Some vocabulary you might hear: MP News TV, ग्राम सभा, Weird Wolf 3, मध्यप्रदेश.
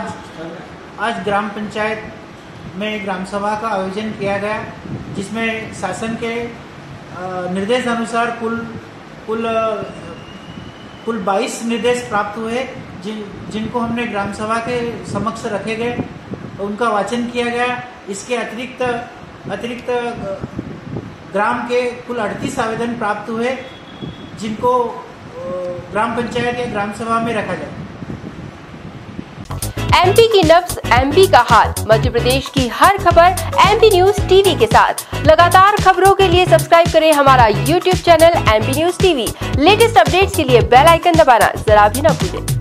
आज ग्राम पंचायत में ग्राम सभा का आयोजन किया गया, जिसमें शासन के निर्देश अनुसार कुल 22 निर्देश प्राप्त हुए, जिनको हमने ग्राम सभा के समक्ष रखे गए, उनका वाचन किया गया। इसके अतिरिक्त ग्राम के कुल 38 आवेदन प्राप्त हुए, जिनको ग्राम पंचायत या ग्राम सभा में रखा जाए। एमपी की नब्ज, एमपी का हाल, मध्य प्रदेश की हर खबर एमपी न्यूज टीवी के साथ। लगातार खबरों के लिए सब्सक्राइब करें हमारा YouTube channel MP news TV. Latest updates के लिए बेल आइकन दबाना जरा भी ना भूलें।